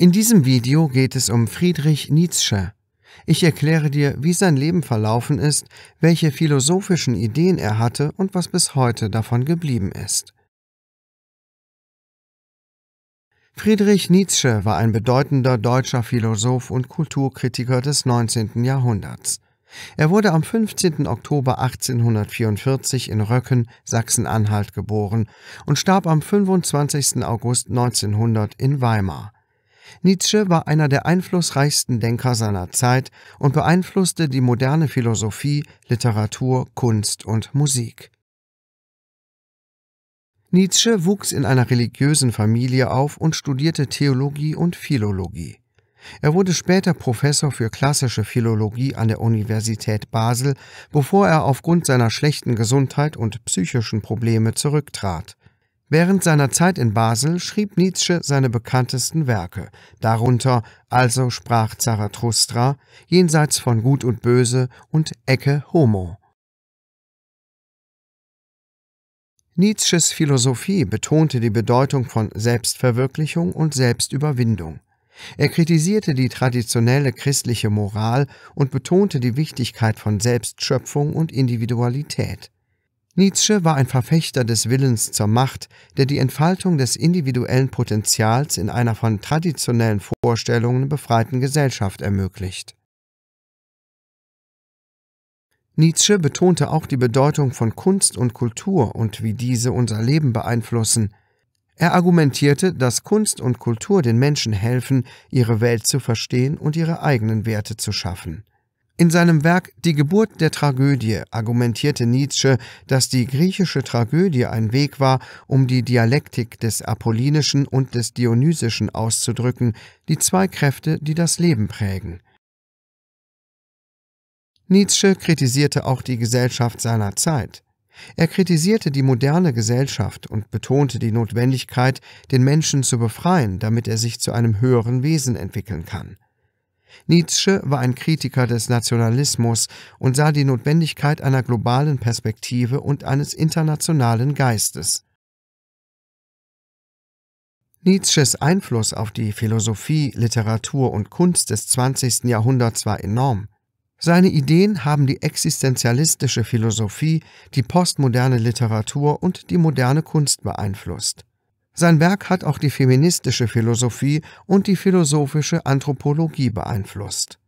In diesem Video geht es um Friedrich Nietzsche. Ich erkläre dir, wie sein Leben verlaufen ist, welche philosophischen Ideen er hatte und was bis heute davon geblieben ist. Friedrich Nietzsche war ein bedeutender deutscher Philosoph und Kulturkritiker des 19. Jahrhunderts. Er wurde am 15. Oktober 1844 in Röcken, Sachsen-Anhalt, geboren und starb am 25. August 1900 in Weimar. Nietzsche war einer der einflussreichsten Denker seiner Zeit und beeinflusste die moderne Philosophie, Literatur, Kunst und Musik. Nietzsche wuchs in einer religiösen Familie auf und studierte Theologie und Philologie. Er wurde später Professor für klassische Philologie an der Universität Basel, bevor er aufgrund seiner schlechten Gesundheit und psychischen Probleme zurücktrat. Während seiner Zeit in Basel schrieb Nietzsche seine bekanntesten Werke, darunter Also sprach Zarathustra, Jenseits von Gut und Böse und Ecce Homo. Nietzsches Philosophie betonte die Bedeutung von Selbstverwirklichung und Selbstüberwindung. Er kritisierte die traditionelle christliche Moral und betonte die Wichtigkeit von Selbstschöpfung und Individualität. Nietzsche war ein Verfechter des Willens zur Macht, der die Entfaltung des individuellen Potenzials in einer von traditionellen Vorstellungen befreiten Gesellschaft ermöglicht. Nietzsche betonte auch die Bedeutung von Kunst und Kultur und wie diese unser Leben beeinflussen. Er argumentierte, dass Kunst und Kultur den Menschen helfen, ihre Welt zu verstehen und ihre eigenen Werte zu schaffen. In seinem Werk Die Geburt der Tragödie argumentierte Nietzsche, dass die griechische Tragödie ein Weg war, um die Dialektik des Apollinischen und des Dionysischen auszudrücken, die zwei Kräfte, die das Leben prägen. Nietzsche kritisierte auch die Gesellschaft seiner Zeit. Er kritisierte die moderne Gesellschaft und betonte die Notwendigkeit, den Menschen zu befreien, damit er sich zu einem höheren Wesen entwickeln kann. Nietzsche war ein Kritiker des Nationalismus und sah die Notwendigkeit einer globalen Perspektive und eines internationalen Geistes. Nietzsches Einfluss auf die Philosophie, Literatur und Kunst des 20. Jahrhunderts war enorm. Seine Ideen haben die existenzialistische Philosophie, die postmoderne Literatur und die moderne Kunst beeinflusst. Sein Werk hat auch die feministische Philosophie und die philosophische Anthropologie beeinflusst.